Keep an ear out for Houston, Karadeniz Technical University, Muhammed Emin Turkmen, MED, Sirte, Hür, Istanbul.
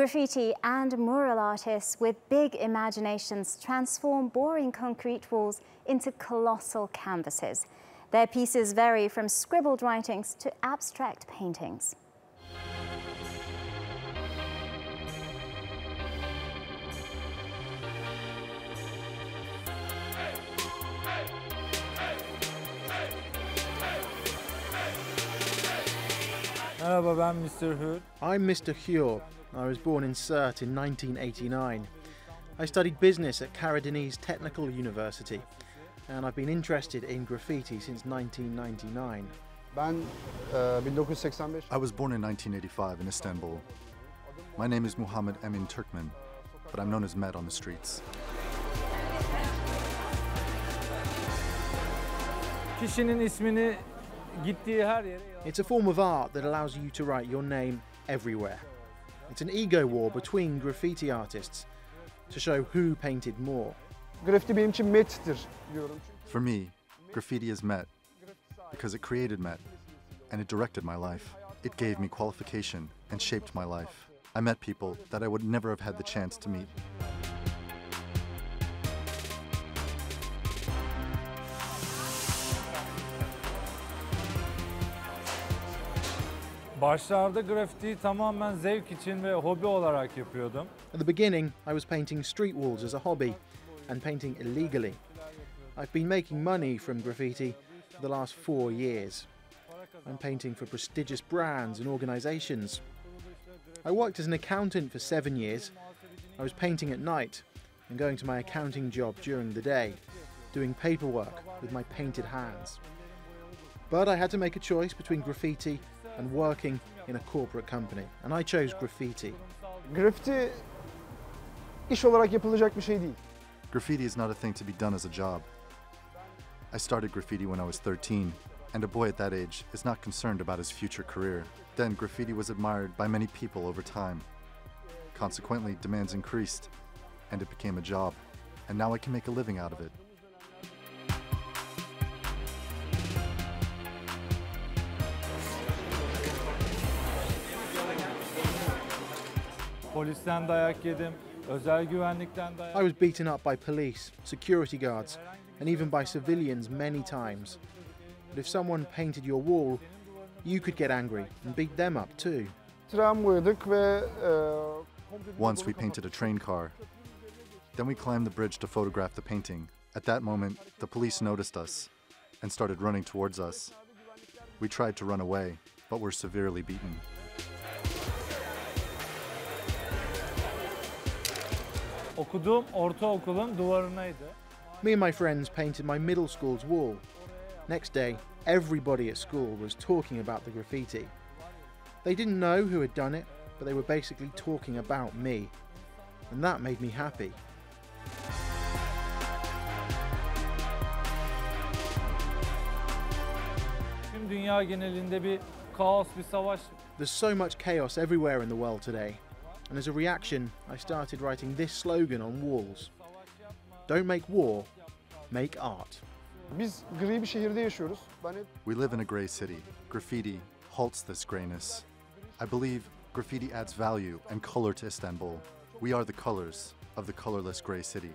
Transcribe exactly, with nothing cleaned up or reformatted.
Graffiti and mural artists with big imaginations transform boring concrete walls into colossal canvases. Their pieces vary from scribbled writings to abstract paintings. Hello, I'm Mister Hür. I'm Mister Hür. I was born in Sirte in nineteen eighty-nine. I studied business at Karadeniz Technical University, and I've been interested in graffiti since nineteen ninety-nine. I was born in nineteen eighty-five in Istanbul. My name is Muhammed Emin Turkmen, but I'm known as M E D on the streets. It's a form of art that allows you to write your name everywhere. It's an ego war between graffiti artists to show who painted more. For me, graffiti is M E D because it created M E D and it directed my life. It gave me qualification and shaped my life. I met people that I would never have had the chance to meet. At the beginning, I was painting street walls as a hobby and painting illegally. I've been making money from graffiti for the last four years. I'm painting for prestigious brands and organizations. I worked as an accountant for seven years. I was painting at night and going to my accounting job during the day, doing paperwork with my painted hands. But I had to make a choice between graffiti and working in a corporate company, and I chose graffiti. Graffiti is not a thing to be done as a job. I started graffiti when I was thirteen, and a boy at that age is not concerned about his future career. Then graffiti was admired by many people over time. Consequently, demands increased, and it became a job, and now I can make a living out of it. I was beaten up by police, security guards, and even by civilians many times. But if someone painted your wall, you could get angry and beat them up too. Once we painted a train car. Then we climbed the bridge to photograph the painting. At that moment, the police noticed us and started running towards us. We tried to run away, but were severely beaten. Me and my friends painted my middle school's wall. Next day, everybody at school was talking about the graffiti. They didn't know who had done it, but they were basically talking about me. And that made me happy. There's so much chaos everywhere in the world today. And as a reaction, I started writing this slogan on walls. Don't make war, make art. We live in a grey city. Graffiti halts this greyness. I believe graffiti adds value and colour to Istanbul. We are the colours of the colourless grey city.